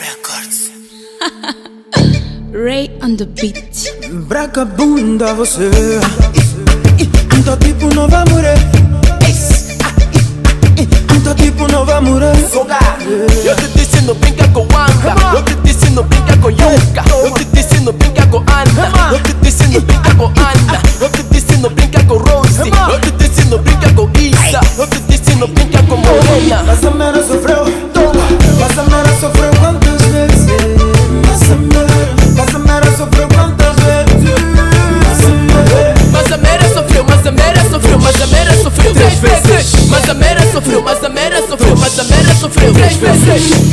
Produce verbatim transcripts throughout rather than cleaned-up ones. Records. Ray on the beat. Bracabunda você, então tipo não vai morrer. Então tipo não vai morrer. Soga. Eu te dizendo brinca com Wanda. Eu te dizendo brinca com Yuka. Eu te dizendo brinca com Anna. Eu te dizendo brinca com Anna. Eu te dizendo brinca com Rosie. Eu te dizendo brinca com Isa. Eu te dizendo brinca com Morella. Mazamera sofreu, toma. Mazamera sofreu quando. Mazamera sofreu quantas vezes? Mazamera sofreu, Mazamera sofreu, Mazamera sofreu três vezes. Mazamera sofreu, Mazamera sofreu, Mazamera sofreu três vezes.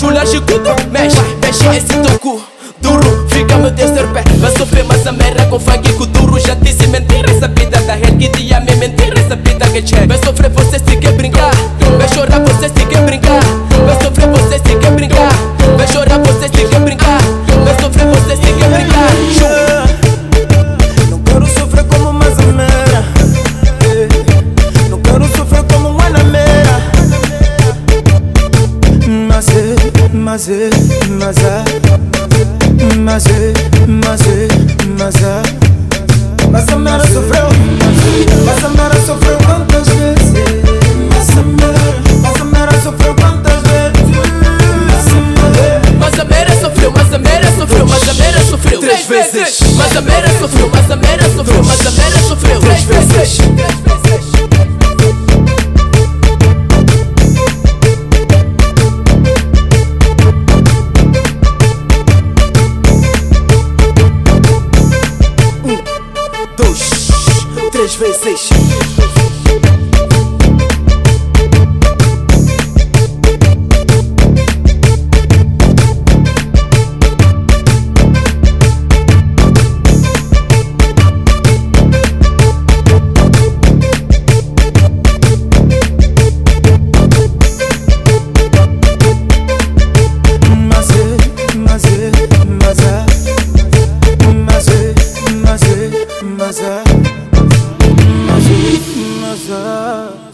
Chula chicudo, mexe, mexe esse teu cu duro, fica meu terceiro pé. Vai sofrer Mazamera com funk com duro. Já disse mentira essa vida da Red Kid e a minha mentira essa vida que cheia. Vai sofrer você se quer brincar, vai chorar você se quer brincar. Vai sofrer você se quer brincar, vai chorar você se quer brincar. Vai sofrer você se quer brincar. Não quero sofrer como Mazamera, não quero sofrer como Guanamera. Mas é Mazé, Mazá, Mazé, Mazé, Mazá. Mazamera sofreu, Mazamera sofreu quantas vezes? Mazamera sofreu quantas vezes? Mazamera sofreu, Mazamera sofreu, Mazamera sofreu três vezes. Mazamera sofreu, Mazamera sofreu, Mazamera sofreu três vezes. Três vezes. Mazamera, Mazamera, Mazamera, Mazamera. Mazamera.